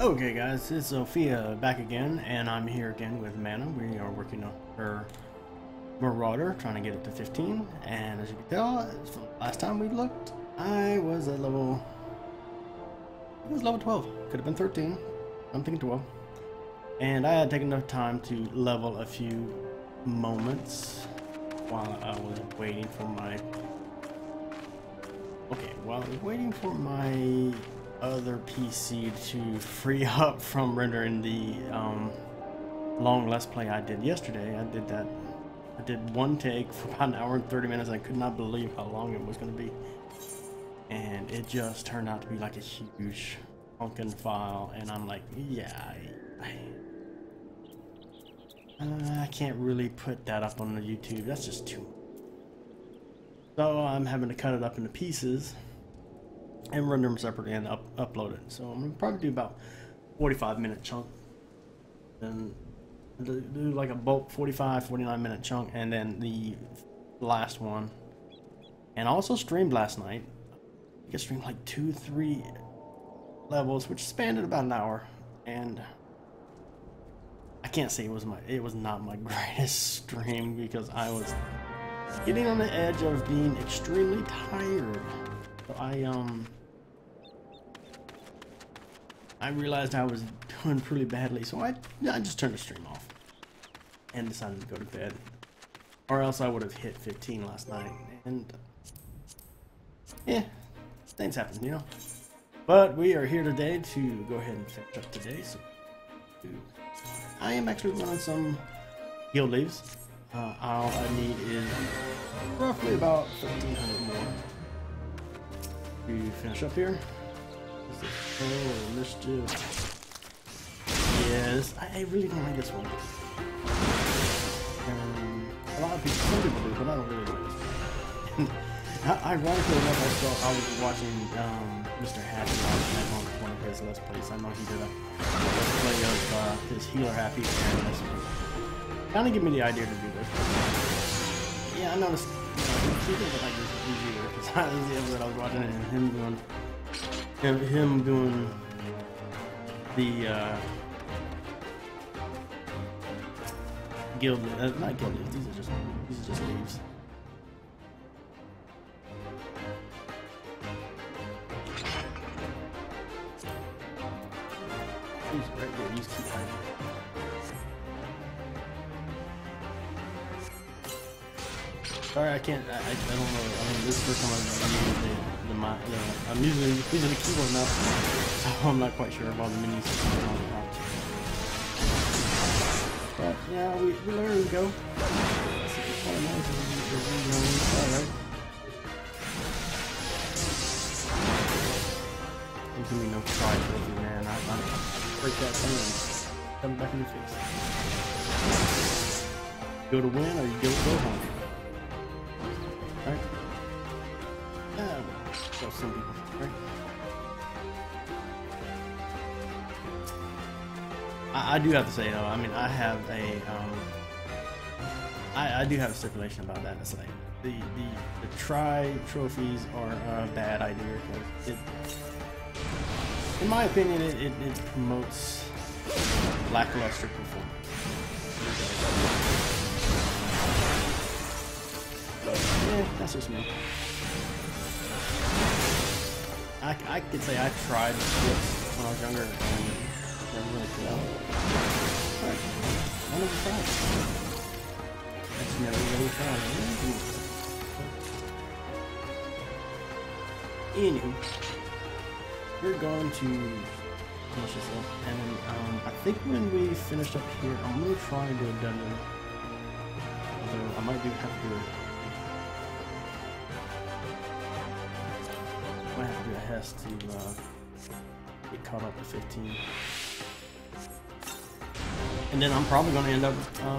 Okay guys, it's Sophia back again, and I'm here again with Mana. We are working on her Marauder, trying to get it to 15, and as you can tell, last time we looked, I was at level... it was level 12. Could have been 13. I'm thinking 12. And I had taken enough time to level a few moments while I was waiting for my... okay, while I was waiting for my... other PC to free up from rendering the long let's play I did yesterday. I did one take for about an hour and 30 minutes. I could not believe how long it was going to be, and it just turned out to be like a huge honking file, and I'm like, yeah, I can't really put that up on the YouTube. That's just too much. So I'm having to cut it up into pieces and render them separately and upload it. So I'm gonna probably do about 45-minute chunk, and do like a bulk 49-minute chunk, and then the last one. And I also streamed last night. I think I streamed like 2-3 levels, which spanned at about an hour, and I can't say it was not my greatest stream, because I was getting on the edge of being extremely tired. So I realized I was doing pretty badly, so I just turned the stream off and decided to go to bed, or else I would have hit 15 last night. And yeah, things happen, you know. But we are here today to go ahead and finish up today. So I am actually running some guild leaves. All I need is roughly about 1,300 more to finish up here. Oh, mischief. Yes, I really don't like this one. A lot of people do, but I don't really like this one. Ironically enough, I was watching Mr. Happy on one of his Let's Plays. I know he did a Let's Play of his Healer Happy, and this one kind of gave me the idea to do this. Yeah, I noticed. He doesn't like this easier, because the episode I was watching it and him doing the guild, not guild leaves, these are just leaves. These are right there, these keep hiding. Sorry, I don't know. I mean, this is the first time I'm using the I'm using the keyboard now, so I'm not quite sure about the menus. But yeah, we learn and go. Alright. There's gonna be no pride with you, man. I'm break that thing and come back in your face. You go to win or you go home. Right? Yeah, so some people, right? I do have to say though, I mean, I have a I do have a stipulation about that. It's like the try trophies are a bad idea, because it, in my opinion, it promotes lackluster performance. Yeah, that's just me. I could say I tried this when I was younger and never really put out. But I never tried. I just never really tried. Anywho, we're going to finish this up, and I think when we finish up here, I'm going to try and do a dungeon. Although I might have to do it. I have to do a Hest to get caught up to 15. And then I'm probably going to end up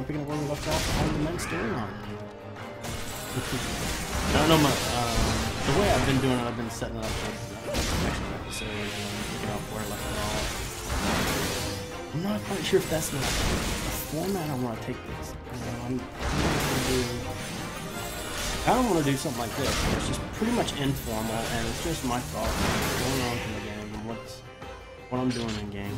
picking up where we left off on the main storyline. I don't know, the way I've been doing it, I've been setting it up for the next episode and picking up where I left off. I'm not quite sure if that's the format I want to take this. I don't want to do something like this, where it's just pretty much informal, and it's just my thoughts, what's going on in the game, and what's what I'm doing in game.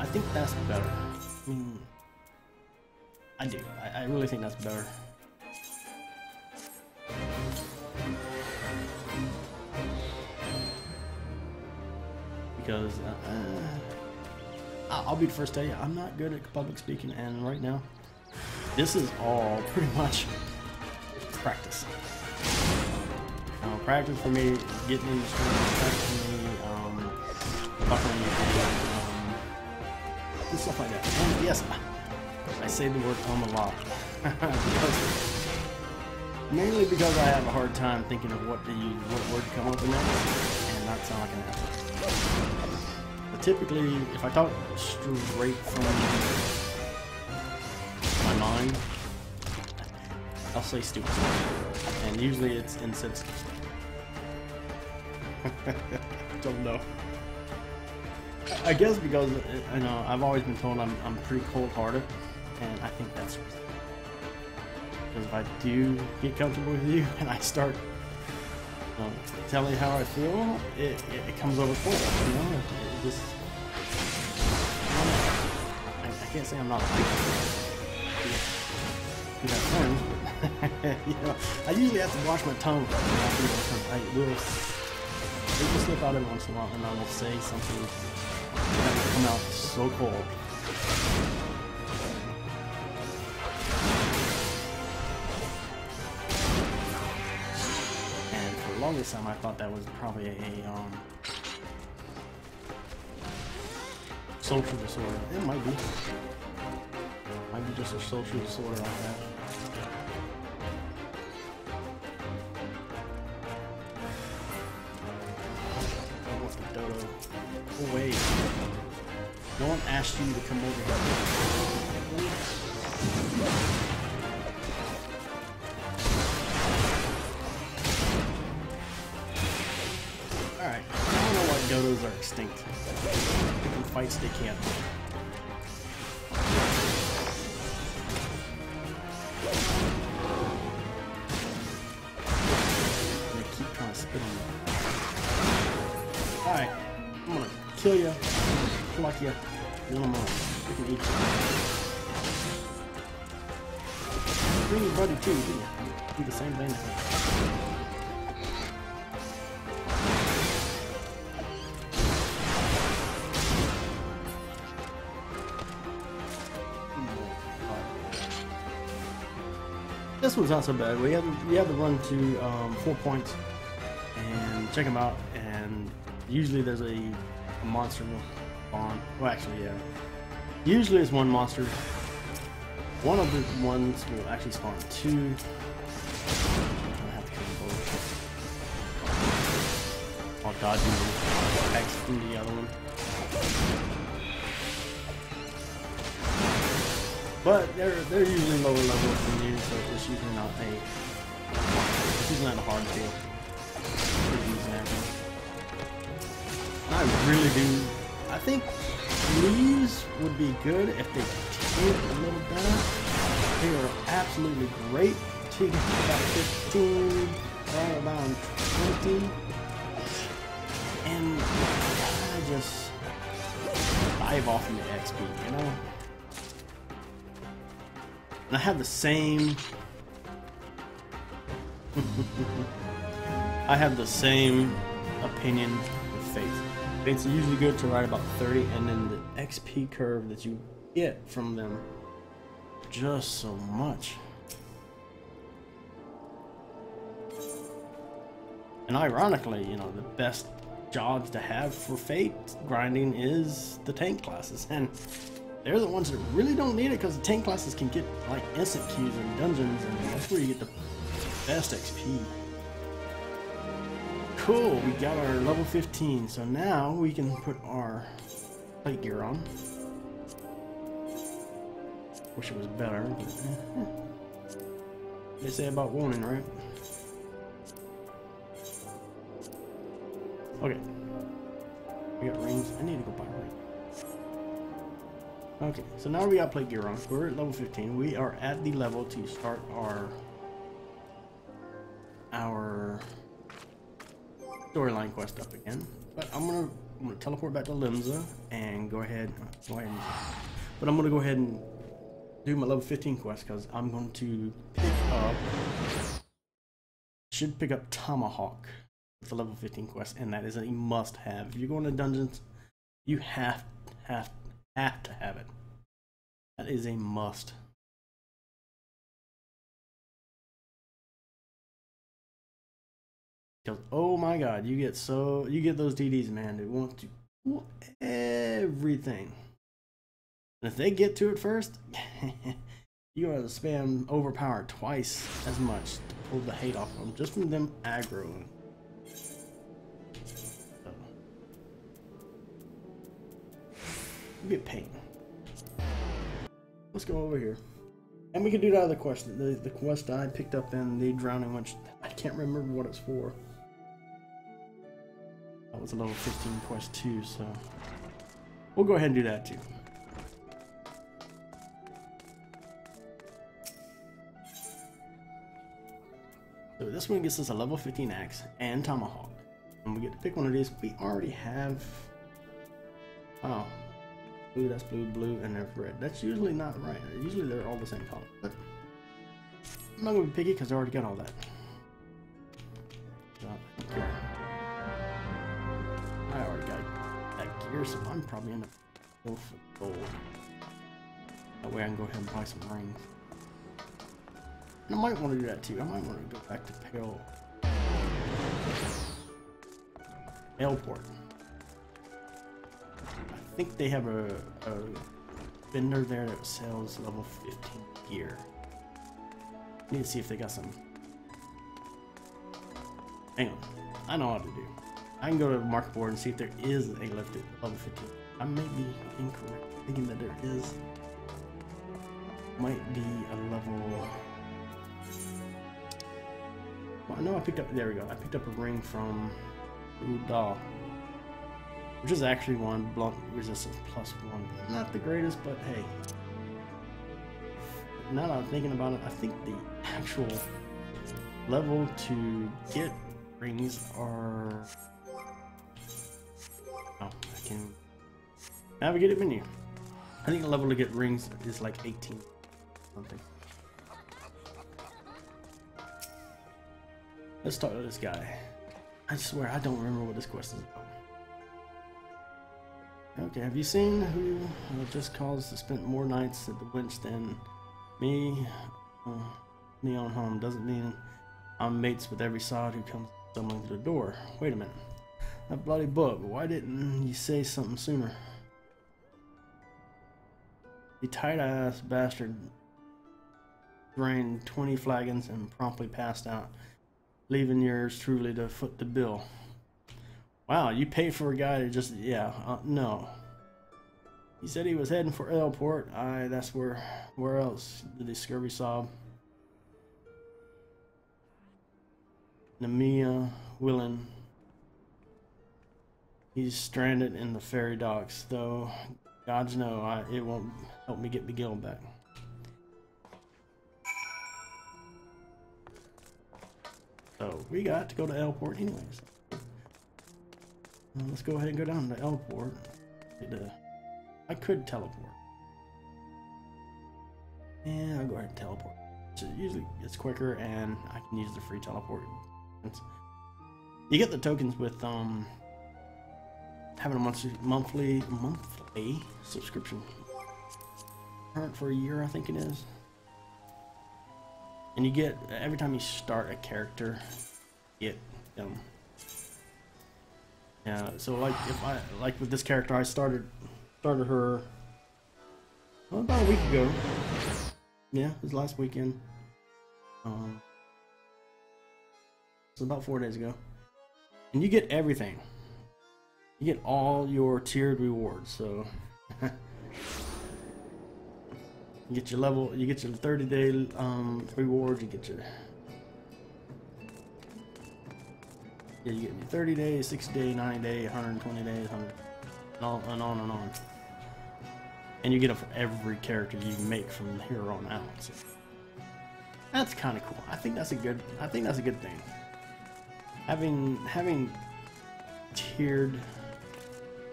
I think that's better. I mean, I do. I really think that's better. Because I'll be the first to tell you, I'm not good at public speaking, and right now, this is all pretty much practice. Practice for me, getting in the stream, practice for me, buffering and stuff like that. And yes, I say the word a lot. Mainly because I have a hard time thinking of what word to come up with next, and not sound like an asshole. But typically, if I talk straight from my mind, I'll say stupid stuff. And usually it's insensitive stuff. Don't know. I guess because you know I've always been told I'm pretty cold-hearted, and I think that's because if I do get comfortable with you and I start telling you how I feel, it comes over full. You know, it just I can't say I'm not. You know, friends, but you know, I usually have to wash my tongue. I will. It will slip out every once in a while, and I will say something that will come out so cold. And for the longest time, I thought that was probably a social disorder. It might be. Might be just a social disorder like that. Oh, wait. No one asked you to come over here. Alright, I don't know why dodos are extinct. They can fight, they can't. They keep trying to spit on me. Alright. I'm gonna kill ya, pluck ya, and I'm gonna freaking eat ya. Bring your buddy too, do ya? Do the same thing. This one's not so bad. We have to run to 4 points and check them out. And usually there's a monster on. Well, actually, yeah. Usually it's one monster. One of the ones will actually spawn two. I'm gonna have to kill them both. I'll dodge the X from the other one. But they're usually lower level than you, so it's usually not a. It's usually not a hard deal. I really do. I think leaves would be good if they did a little better. They are absolutely great. Until you get about 15, right around 20. And I just dive off into XP, you know? And I have the same. I have the same opinion with Faith. It's usually good to ride about 30, and then the XP curve that you get from them just so much. And ironically, you know, the best jobs to have for Fate grinding is the tank classes, and they're the ones that really don't need it because the tank classes can get like instant queues and dungeons, and that's where you get the best XP. Cool, we got our level 15, so now we can put our plate gear on. Wish it was better, but they say about warning, right? Okay. We got rings. I need to go buy rings. Okay, so now we got plate gear on. We're at level 15. We are at the level to start our our storyline quest up again. But I'm gonna teleport back to Limsa and go ahead. But I'm gonna go ahead and do my level 15 quest because I'm going to pick up. Should pick up Tomahawk with the level 15 quest, and that is a must-have. If you're going to dungeons, you have to have it. That is a must. Because oh my god, you get so you get those DDs, man. They want to pull everything. And if they get to it first, you gotta spam overpower twice as much to pull the hate off them just from them aggroing. So. You get pain. Let's go over here. And we can do the other quest, the quest I picked up in the drowning, which I can't remember what it's for. That was a level 15 quest too, so we'll go ahead and do that too. So this one gets us a level 15 axe and tomahawk. And we get to pick one of these. We already have... Oh. Blue, that's blue, blue, and that's red. That's usually not right. Usually they're all the same color. But I'm not going to be picky because I already got all that. I already got that gear, so I'm probably in a go for gold. That way I can go ahead and buy some rings. I might want to do that too. I might want to go back to Aleport. I think they have a vendor there that sells level 15 gear. I need to see if they got some. Hang on. I know what to do. I can go to the market board and see if there is a level 15. I may be incorrect thinking that there is. Might be a level... Well, I know I picked up, there we go, I picked up a ring from Udal, which is actually one block resistance +1. Not the greatest, but hey. Now that I'm thinking about it, I think the actual level to get rings are... Oh, I can navigate it menu. I think the level to get rings is like 18 something. Let's talk to this guy. I swear I don't remember what this quest is about. Okay, have you seen who just calls to spend more nights at the winch than me? Me on home doesn't mean I'm mates with every sod who comes stumbling through the door. Wait a minute. That bloody bug, why didn't you say something sooner? You tight-ass bastard drained 20 flagons and promptly passed out, leaving yours truly to foot the bill. Wow, you paid for a guy to just, yeah, no. He said he was heading for Aleport. Aye, that's where else? The scurvy sob. Nemea Willen. He's stranded in the ferry docks, though gods know it won't help me get the guild back. So we got to go to Aleport anyways. Let's go ahead and go down to Aleport. I could teleport. Yeah, I'll go ahead and teleport. So usually it's quicker and I can use the free teleport. You get the tokens with having a monthly subscription. Current for a year, I think it is. And you get, every time you start a character, you get them. Yeah, so like, if I, like with this character, I started her well, about a week ago. Yeah, it was last weekend. It's about 4 days ago. And you get everything. You get all your tiered rewards, so. You get your level, you get your 30-day reward, you get your... Yeah, you get your 30 days, 60 day, 90 day, 120 days, 100, and on and on. And you get it for every character you make from here on out. So that's kind of cool. I think that's a good thing. Having tiered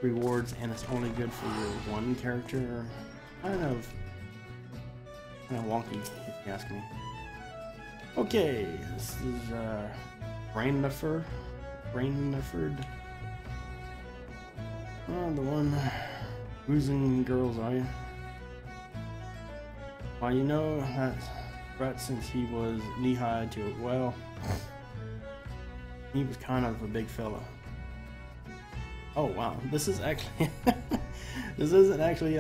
rewards and it's only good for your one character, kind of wonky, if you ask me. Okay, this is Rainnefer. Rainnefer. Oh, the one losing girls, are you? Well, you know that Brett, since he was knee-high to it, well, he was kind of a big fella. Oh wow, this is actually this isn't actually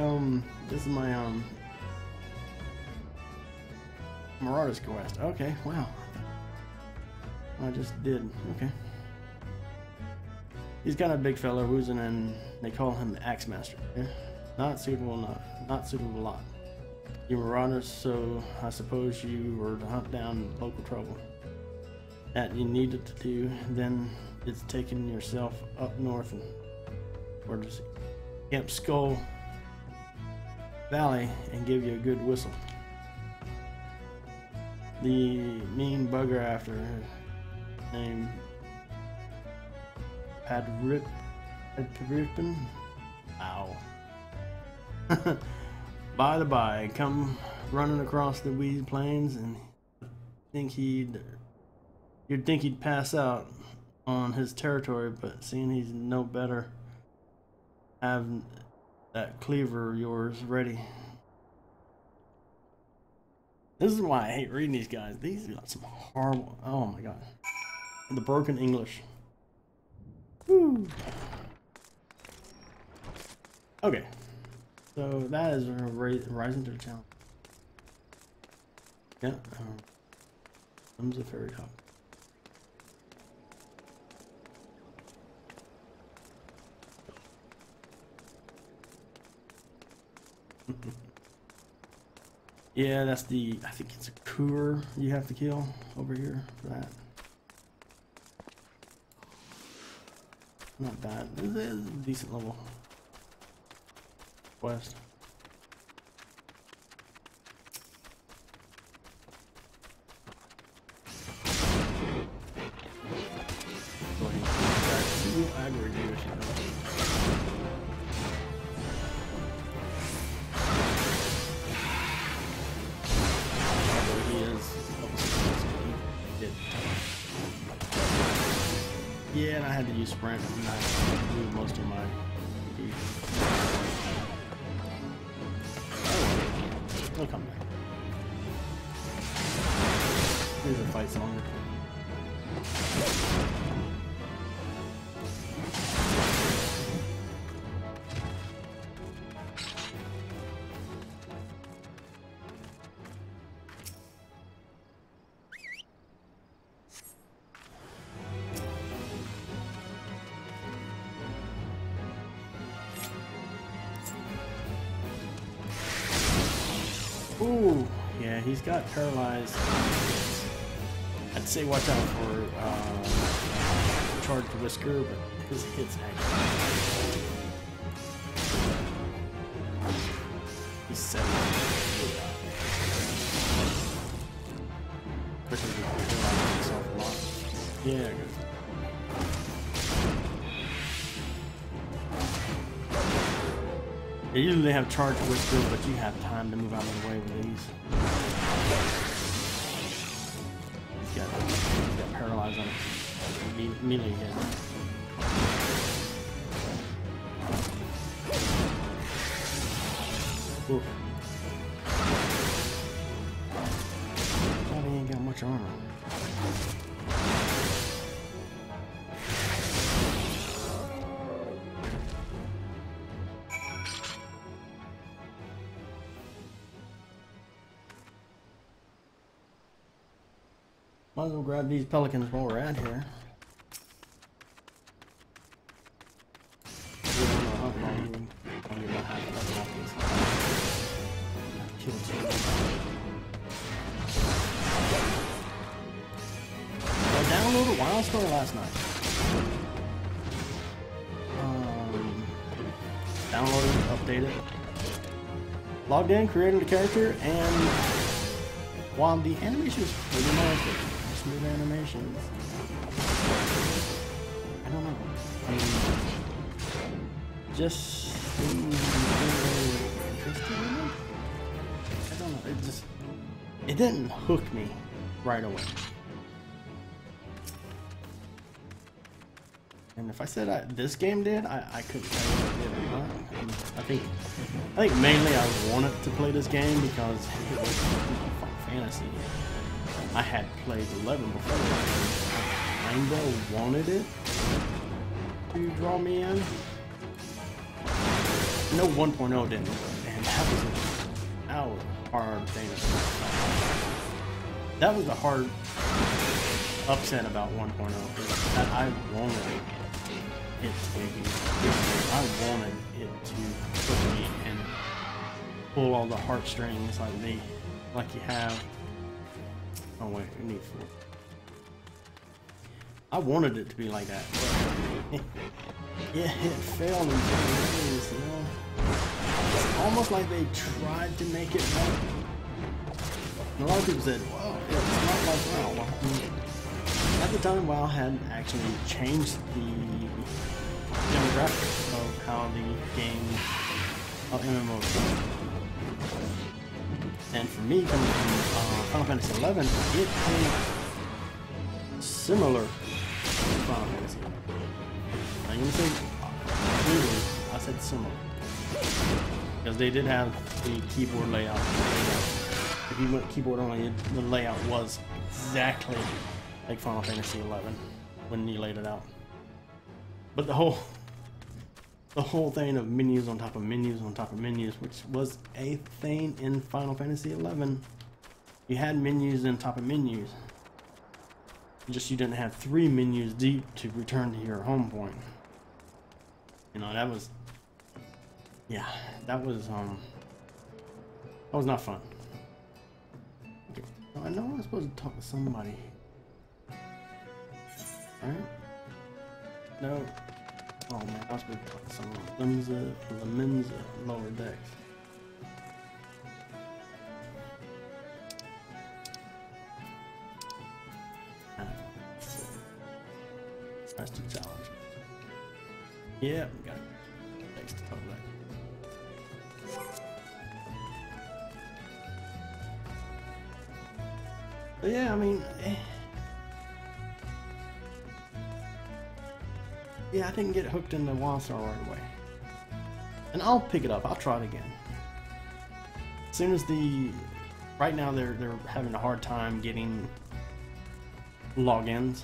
this is my Marauder's quest. Okay, wow. I just did. Okay. He's kind of a big fella, woozing, and they call him the Axe Master. Okay? Not suitable enough. Not suitable lot. You marauders, so I suppose you were to hunt down local trouble that you needed to do, then it's taking yourself up north and or just camp Skull Valley and give you a good whistle. The mean bugger after his name Padrip Padripin. Ow. By the by, come running across the weed plains, and you'd think he'd pass out on his territory, but seeing he's no better, have that cleaver of yours ready. This is why I hate reading these guys. These got some horrible. Oh my god, the broken English. Woo. Okay. So that is a Rising to the Challenge. Yeah, comes the fairy top. Yeah, that's the, I think it's a Coor you have to kill over here for that. Not bad. This is a decent level quest. Yeah, and I had to use sprint and I blew most of my We'll come back. Here's a fight song. Ooh, yeah, he's got paralyzed. I'd say watch out for charged whisker, but his hits actually. He's 7. Yeah, good. They usually have charge whisper, but you have time to move out of the way with these. He's got paralyzed on him. Immediately hit. Oof. God, he ain't got much armor. Might as well grab these pelicans while we're at here. I downloaded WildStar last night. Downloaded, updated, logged in, created a character, and while the animation was pretty much smooth animations. just interested in it? I don't know, it didn't hook me right away. And if I said this game did, I couldn't tell you what it did or not. I think mainly I wanted to play this game because it was Final Fantasy. I had played 11 before. I kinda wanted it to draw me in. No, 1.0 didn't, and that was an hard thing. That was the hard upset about 1.0, that I wanted it. I wanted it to put me and pull all the heartstrings like you have. Oh wait, I need four. I wanted it to be like that. Yeah, it failed in different ways, you know. It's almost like they tried to make it better. And a lot of people said, "Wow, it's not like WoW." At the time, WoW had actually changed the demographics of how the game of MMOs work. And for me, coming from Final Fantasy XI, it came similar to Final Fantasy. I'm going to say clearly, I said similar. Because they did have the keyboard layout. If you went keyboard only, the layout was exactly like Final Fantasy XI when you laid it out. But the whole thing of menus on top of menus on top of menus, which was a thing in Final Fantasy XI. You had menus on top of menus. Just you didn't have 3 menus deep to return to your home point. You know, that was, yeah, that was not fun. Okay. I know I was supposed to talk to somebody. All right. No. Oh man, I was supposed to talk to someone. Limsa, lower decks. That's too challenging. Yeah, we got decks to talk about. But yeah, I mean. Yeah, I didn't get hooked into WildStar right away. And I'll pick it up. I'll try it again. As soon as right now they're having a hard time getting logins.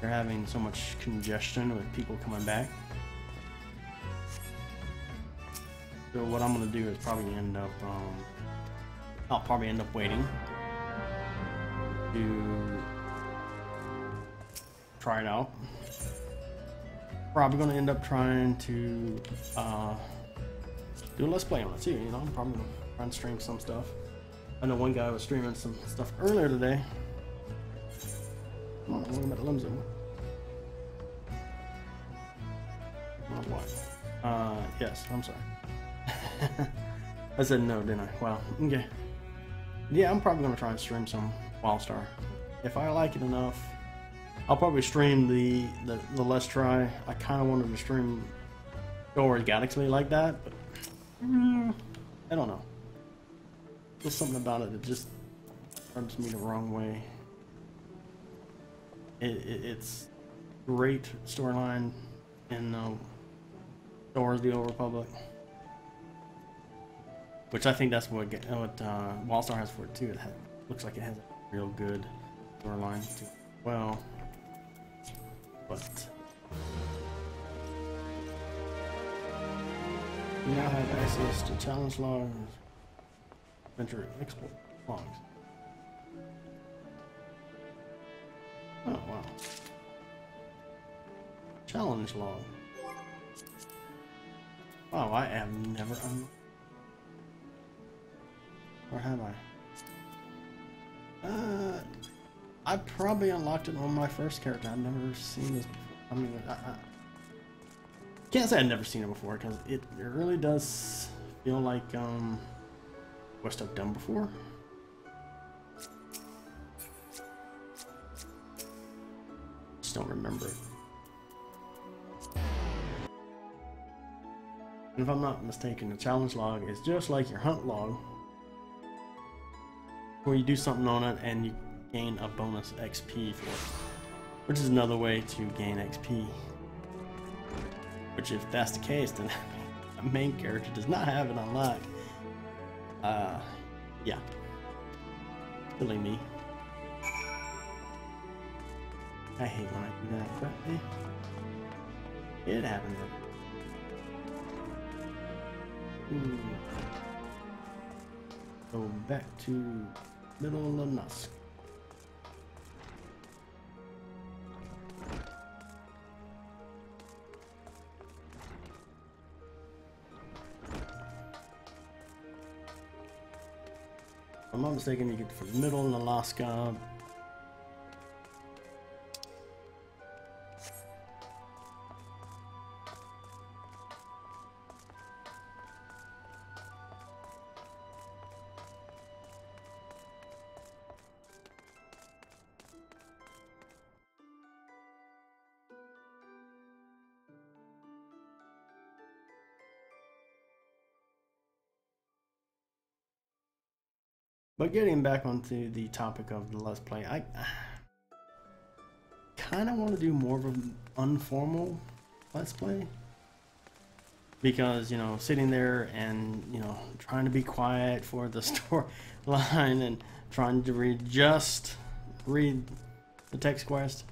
They're having so much congestion with people coming back. So what I'm gonna do is probably end up I'll probably end up waiting to try it out. Probably gonna end up trying to do a let's play on it too. You know, I'm probably gonna try and stream some stuff. I know one guy was streaming some stuff earlier today. Come on, I'm looking at Limsa. Not what? Yes, I'm sorry. I said no, didn't I? Wow. Okay. Yeah, I'm probably gonna try and stream some WildStar. If I like it enough. I'll probably stream the Let's Try. I kind of wanted to stream Guardians Galaxy like that, but I don't know. There's something about it that just rubs me the wrong way. It's great storyline in Guardians of the Old Republic, which I think that's what WildStar has for it too. It looks like it has a real good storyline too. Well. But you now have access to challenge logs, adventure exploit logs. Oh wow! Challenge log. Wow, I have never or have I? I probably unlocked it on my first character. I've never seen this before. I mean, I can't say I've never seen it before because it really does feel like what stuff done before. Just don't remember it. And if I'm not mistaken, the challenge log is just like your hunt log, where you do something on it and you gain a bonus XP for it, which is another way to gain XP. Which, if that's the case, then the main character does not have it unlocked. Yeah. Silly me. I hate when I do that, but it happens. Go back to middle of Nusk. If I'm not mistaken, you get from the middle of Alaska. But getting back onto the topic of the Let's Play, I kind of want to do more of an informal Let's Play. Because, you know, sitting there and, you know, trying to be quiet for the storyline and trying to read, just read the text quest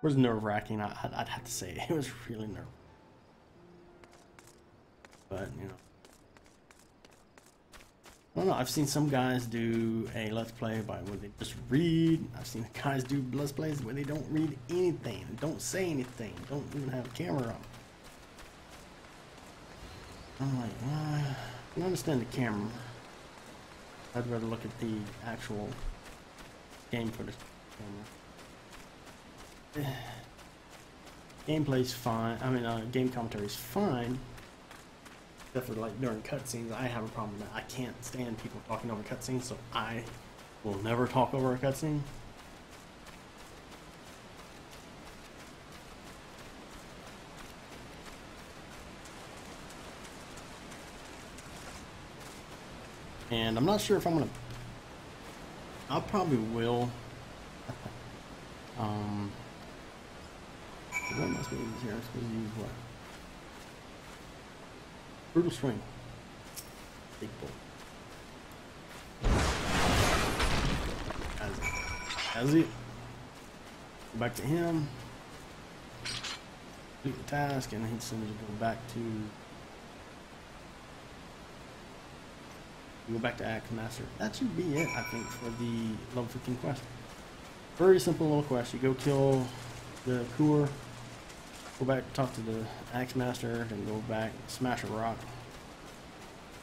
was nerve-wracking. I'd have to say it was really nerve-wracking. But, you know. I don't know, I've seen some guys do a Let's Play where they just read. I've seen guys do Let's Plays where they don't read anything, don't say anything, don't even have a camera on. I'm like, I can understand the camera. I'd rather look at the actual game footage. Gameplay's fine, I mean, game commentary's fine. Definitely, like during cutscenes, I have a problem with that. I can't stand people talking over cutscenes, so I will never talk over a cutscene. And I'm not sure if I'm gonna. I probably will. What am I supposed to use here? I'm supposed to use what? Brutal swing. Big bolt. That's it. Go back to him. Do the task, and then he'd send me to go back to. Go back to Act Master. That should be it, I think, for the level 15 quest. Very simple little quest. You go kill the Coor. Go back, talk to the Axe Master, then go back, smash a rock,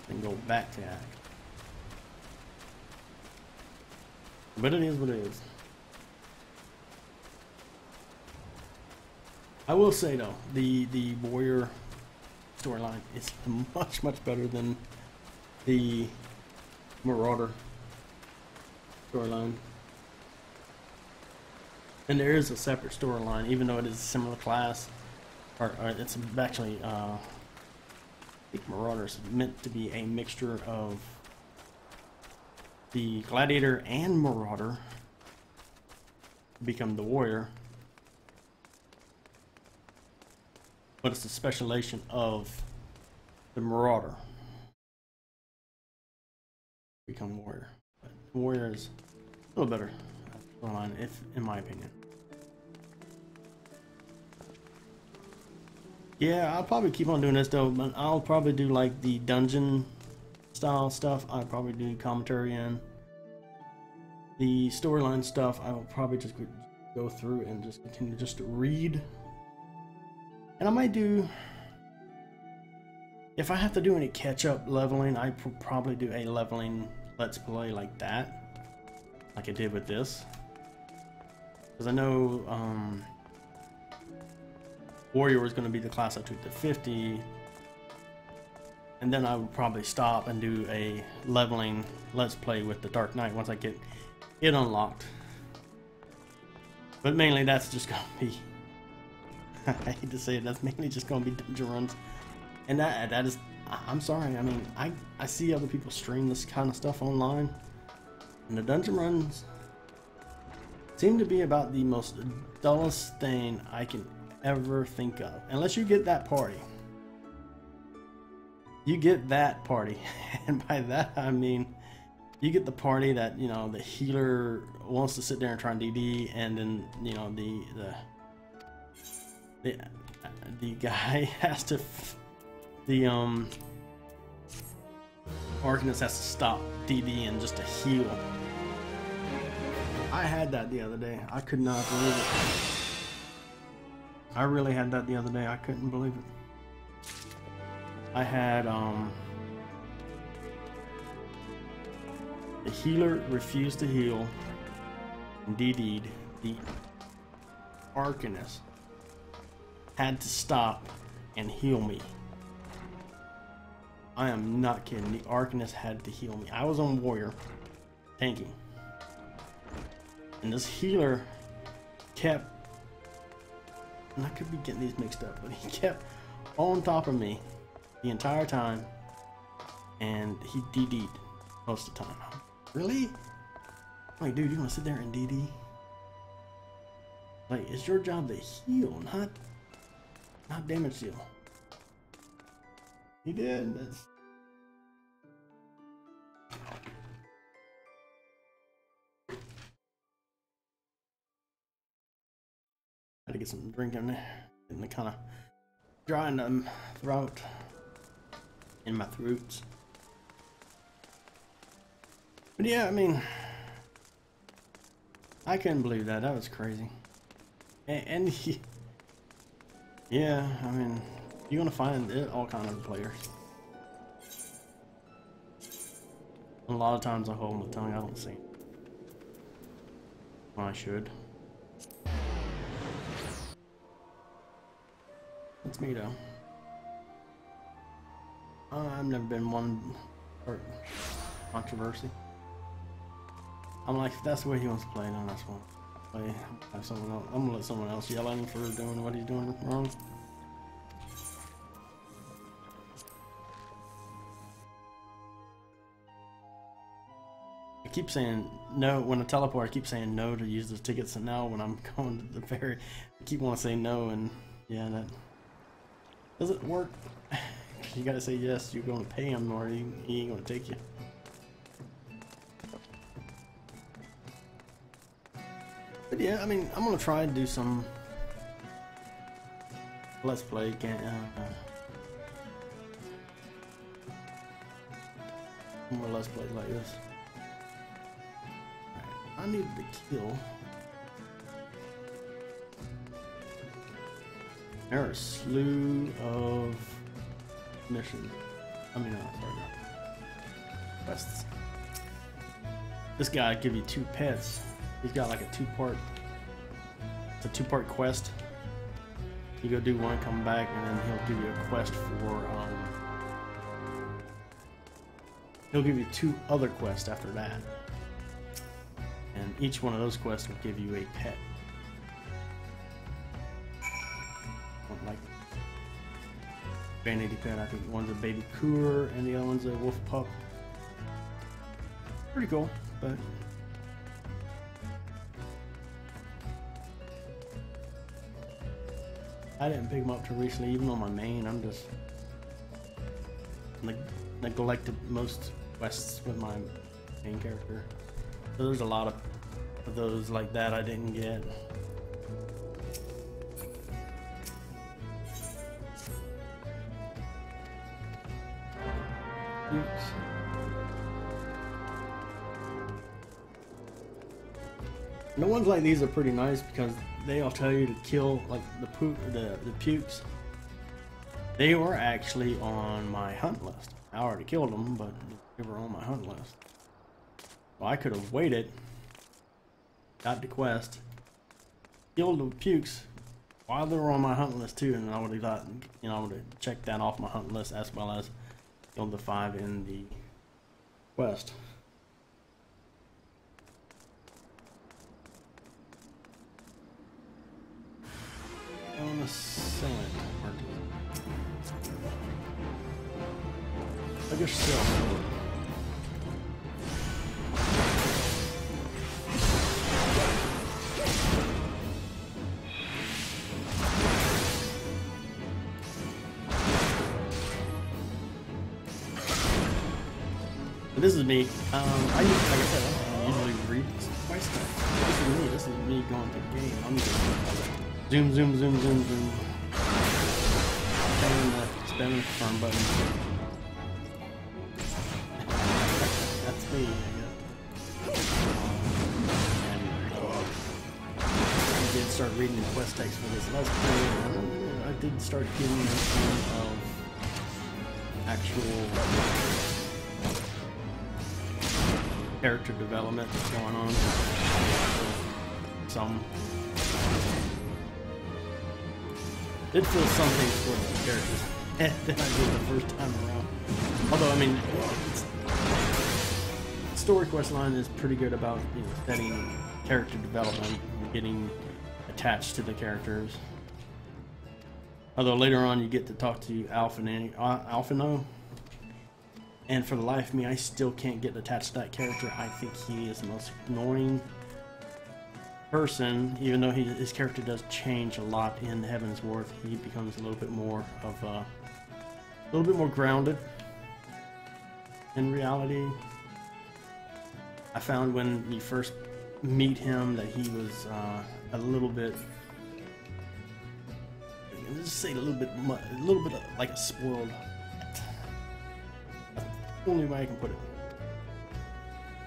then go back to Axe. But it is what it is. I will say though, the warrior storyline is much better than the Marauder storyline. And there is a separate storyline, even though it is a similar class. Or it's actually, I think Marauder is meant to be a mixture of the Gladiator and Marauder become the Warrior, but it's a specialization of the Marauder become Warrior. But Warrior is a little better storyline, if in my opinion. Yeah, I'll probably keep on doing this though, but I'll probably do like the dungeon style stuff. I'll probably do commentary in. The storyline stuff, I will probably just go through and just continue just to read. And I might do, if I have to do any catch up leveling, I probably do a leveling Let's Play like that. Like I did with this. Because I know, Warrior was going to be the class I took to 50, and then I would probably stop and do a leveling Let's Play with the Dark Knight once I get it unlocked. But mainly that's just going to be I hate to say it, that's mainly just gonna be dungeon runs. And that is, I'm sorry, I mean, I see other people stream this kind of stuff online, and the dungeon runs seem to be about the most dullest thing I can ever think of. Unless you get that party. You get that party, and by that I mean you get the party that, you know, the healer wants to sit there and try and DD, and then, you know, the guy has to, Arcanist has to stop DDing just to heal. I had that the other day. I could not believe it. I really had that the other day. I couldn't believe it. I had, the healer refused to heal and DD'd. The Arcanist had to stop and heal me. I am not kidding. The Arcanist had to heal me. I was on warrior tanking, and this healer kept, and I could be getting these mixed up, but he kept on top of me the entire time, and he DD'd most of the time. Really? Like, dude, you want to sit there and DD? Like, it's your job to heal, not damage deal. He did. That's... Had to get some drink in there. Getting the kind of drying them throat in my throats. But yeah, I mean, I couldn't believe that. That was crazy. And he, yeah, I mean, you're gonna find it all kind of players. A lot of times I hold my tongue. I don't see when I should. That's me though. I've never been one for controversy. I'm like, if that's the way he wants to play, then that's one. I'm gonna let someone else yell at him for doing what he's doing wrong. I keep saying no when I teleport. I keep saying no to use the tickets, and now when I'm going to the ferry, I keep wanting to say no, and yeah, that doesn't work. You gotta say yes. You're gonna pay him, or he ain't gonna take you. But yeah, I mean, I'm gonna try and do some Let's Play more Let's Play like this. Right, I need to kill. There are a slew of missions. I mean, not quests. This guy give you 2 pets. He's got like a two-part quest. You go do one, come back, and then he'll give you a quest for, he'll give you 2 other quests after that. And each one of those quests will give you a pet. Don't like it. Vanity pet, I think one's a baby cooler and the other one's a wolf pup. Pretty cool, but... I didn't pick them up till recently, even on my main. I'm just neglected most quests with my main character. So there's a lot of those like that I didn't get. Oops. The ones like these are pretty nice because they all tell you to kill, like, the pukes. They were actually on my hunt list. I already killed them, but they were on my hunt list. Well, I could have waited, got the quest, killed the pukes while they were on my hunt list too, and I would have gotten, you know, I would have checked that off my hunt list as well as killed the 5 in the quest. percent. I guess so. This is me. I usually, like I said, I usually read twice. This is me going through the game. I'm just zoom, zoom, zoom, zoom, zoom. Spamming the confirm button. That's me. I guess. I did start reading the quest text for this last game. I did start getting a kind of actual character development that's going on. It feels something for the characters than I did the first time around. Although, I mean, story quest line is pretty good about, you know, setting character development and getting attached to the characters. Although later on you get to talk to Alphinaud. And for the life of me, I still can't get attached to that character. I think he is the most annoying person, even though his character does change a lot in Heavensward. He becomes a little bit more of a little bit more grounded in reality. I found when you first meet him that he was a little bit, let's say a little bit like a spoiled. Only way I can put it,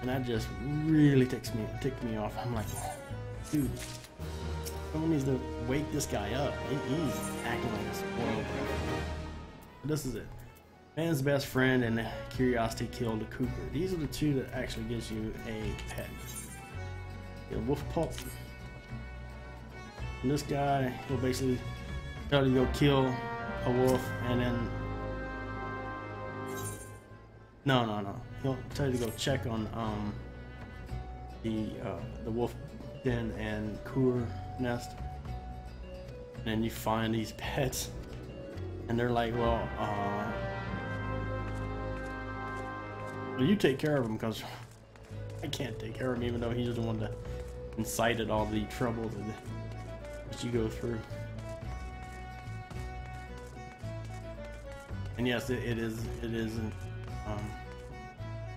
and that just really ticked me off. I'm like, dude, someone needs to wake this guy up. He's acting like a spoiled brat. This is it. Man's best friend and curiosity killed a cougar. These are the two that actually gives you a pet. Get a wolf pup. And this guy, he'll basically tell you to go kill a wolf, and then. No, no, no. He'll tell you to go check on the wolf den and cougar nest, and you find these pets, and they're like, well, you take care of him because I can't take care of him, even though he's the one that incited all the trouble that you go through. And yes, it is.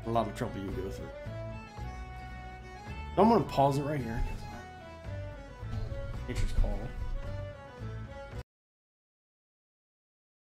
A lot of trouble you go through. So I'm gonna pause it right here. Nature's call.